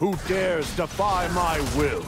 Who dares defy my will?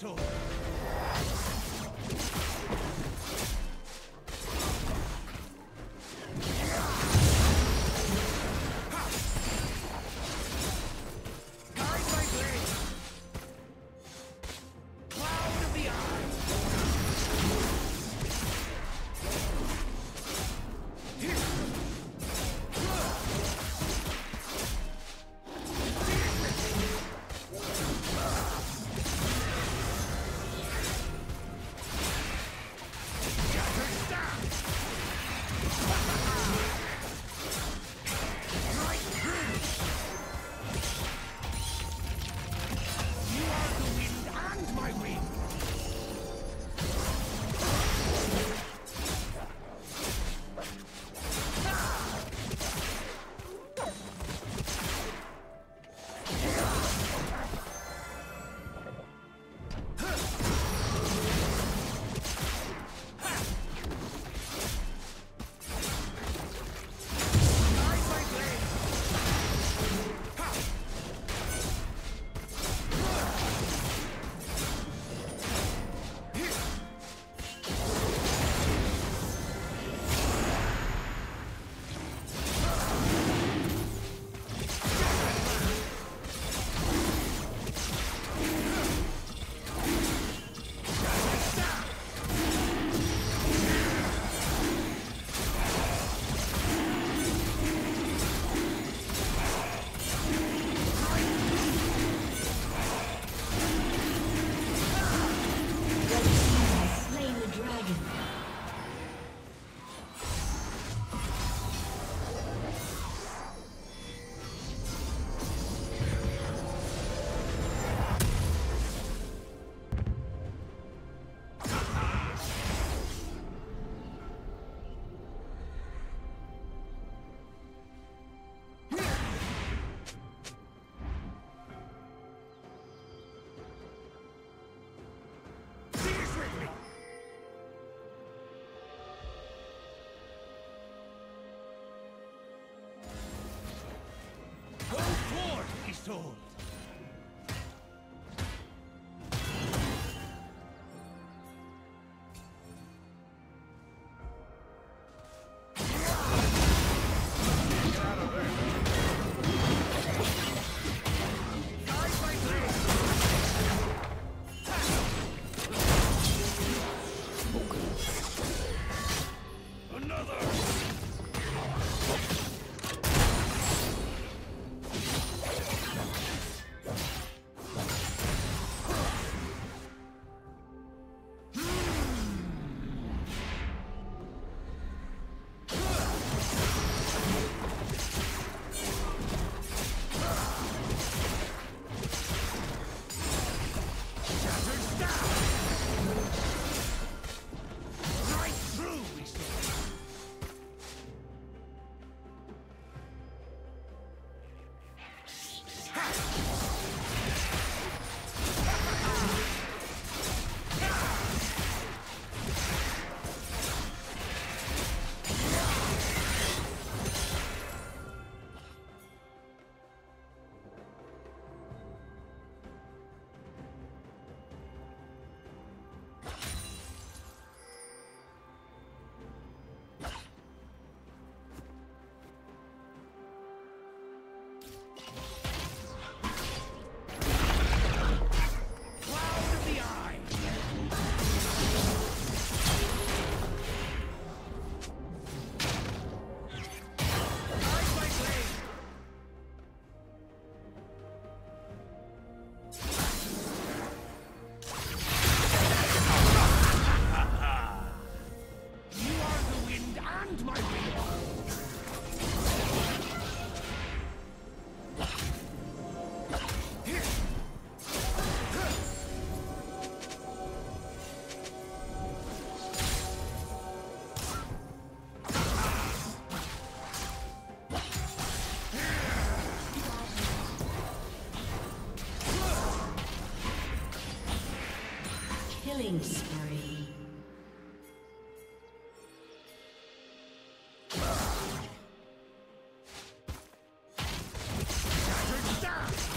So sold. Killing spree. Shattered stars.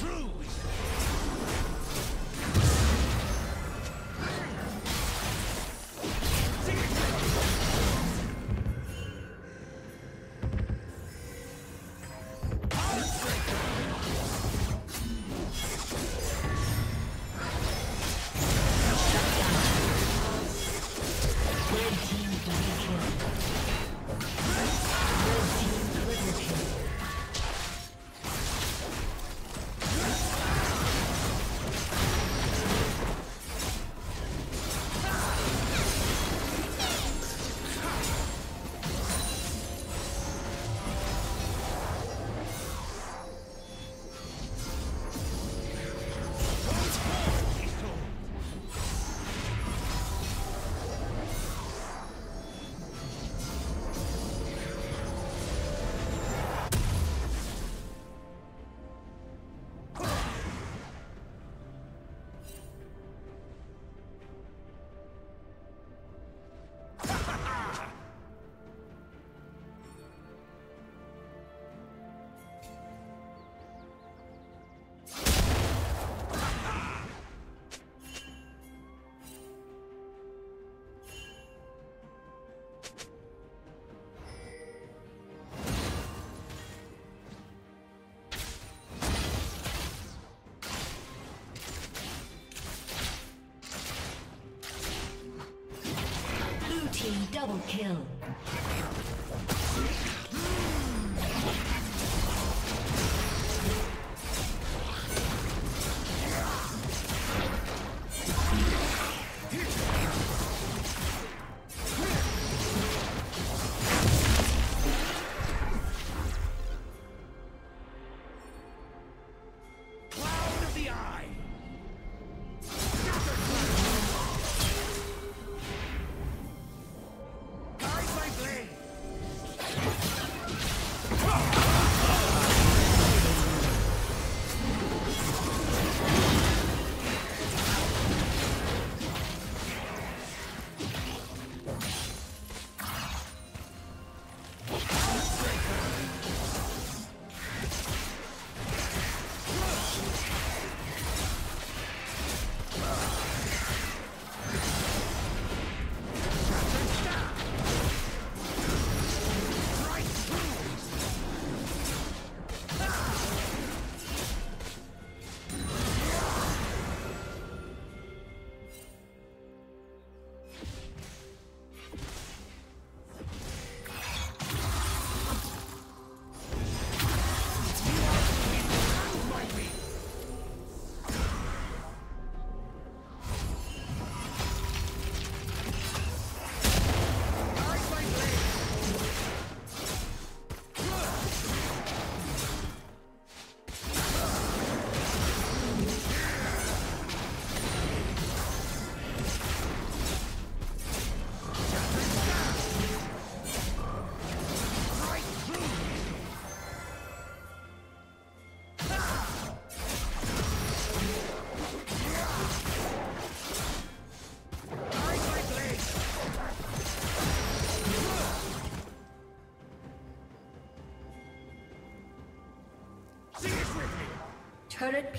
True. Double kill.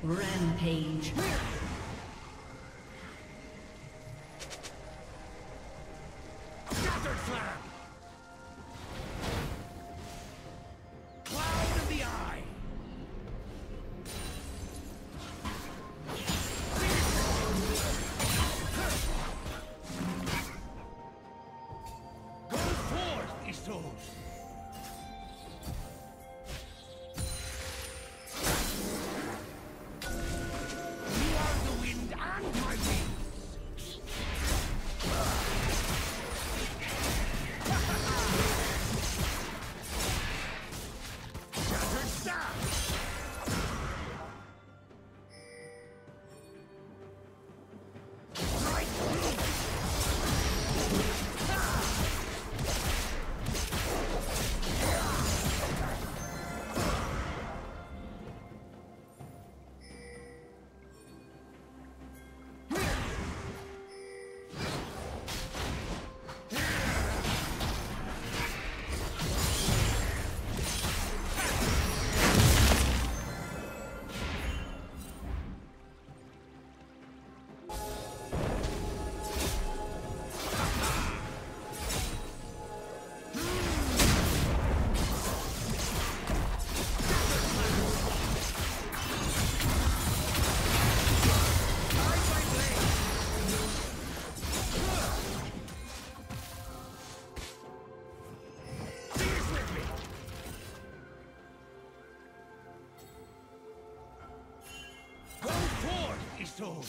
Rampage. Shattered flag. Cloud in the eye. Go forth, Isos. So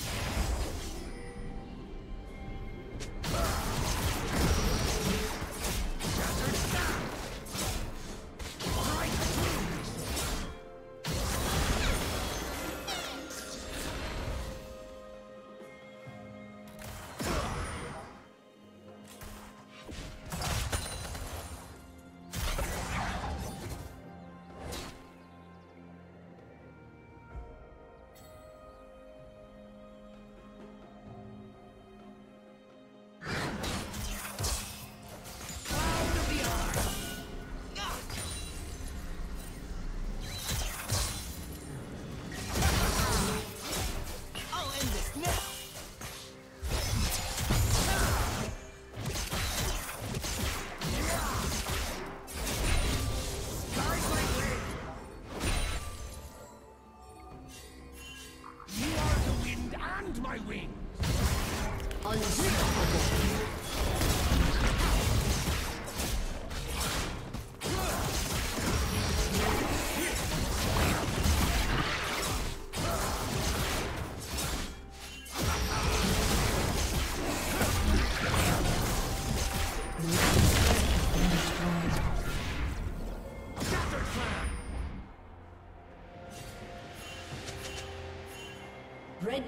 Red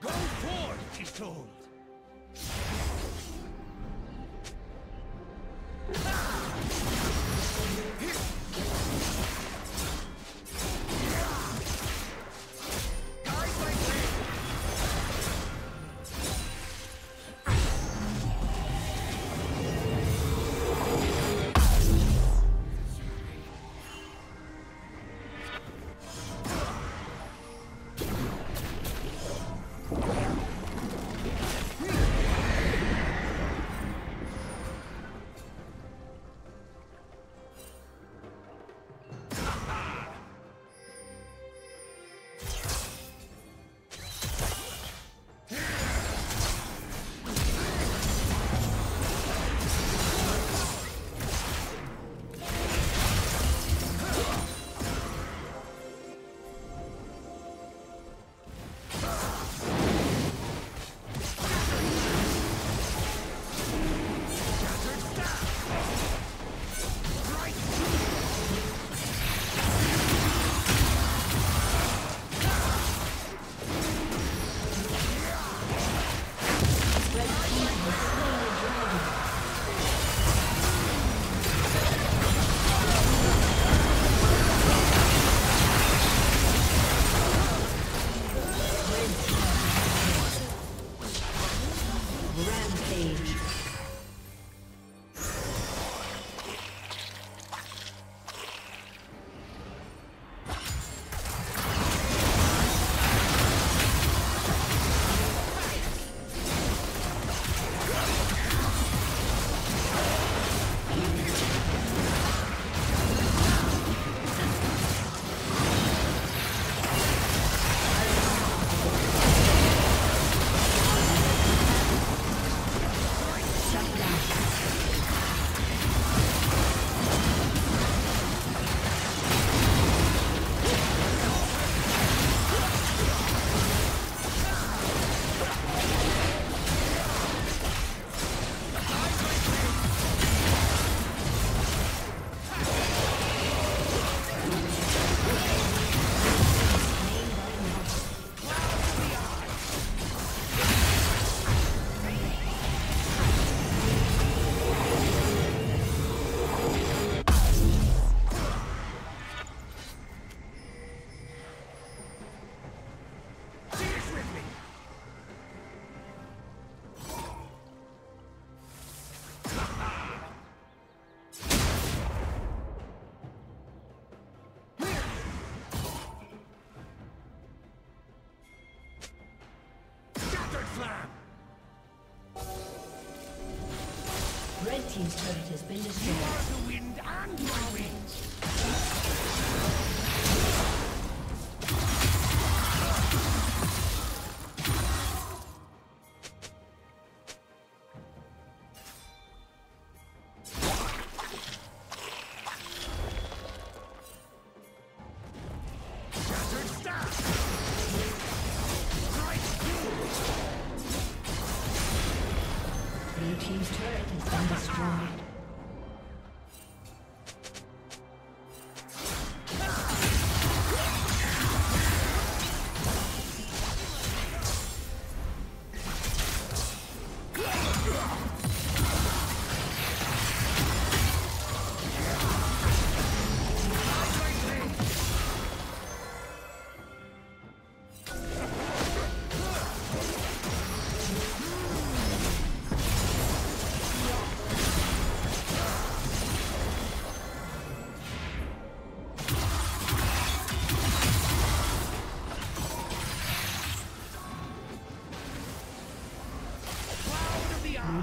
Go forth, she's told. Red team's turret has been destroyed. You are the wind and my wings.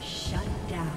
Shut down.